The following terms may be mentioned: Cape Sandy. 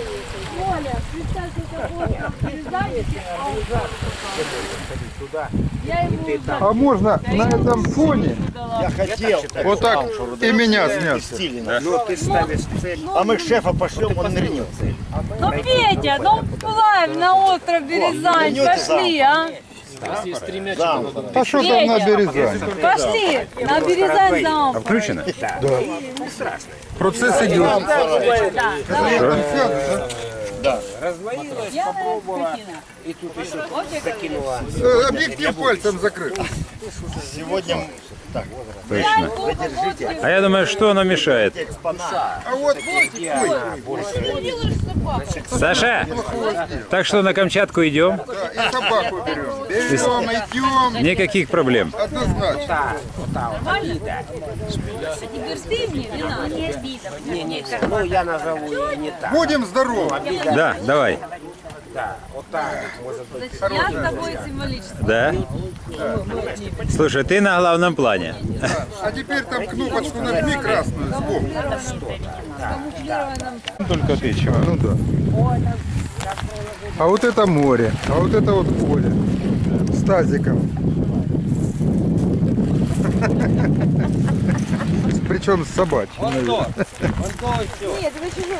Оля, представьте, это Оля. Представьте, а он сюда. А можно на этом фоне? Я хотел. Вот так и меня снять. Ну, ты ставишь цель. А мы шефа пошлем, он нырнет. Ну, Петя, ну плавим на остров Березань. Пошли, а? Пошел там на Березань. Пошли, на Березань замок. Включено? Да. Процесс идет. Да. Развалилась, попробовала и тут еще закинула. Объектив пальцем закрыл. Сегодня... Так, точно. А я думаю, что она мешает. А вот... Саша, так что на Камчатку идем? Да, и собаку берем. Берем, идем. Никаких проблем. Однозначно. Ну, я назову ее не так. Будем здоровы. Да, давай. Да, вот так вот. Я с тобой символически. Да? Слушай, ты на главном плане. А теперь там кнопочку нажми красную. Только ты чего? Ну да. А вот это море, а вот это вот поле с тазиком. Причем с собачьим. Нет, вы чего это?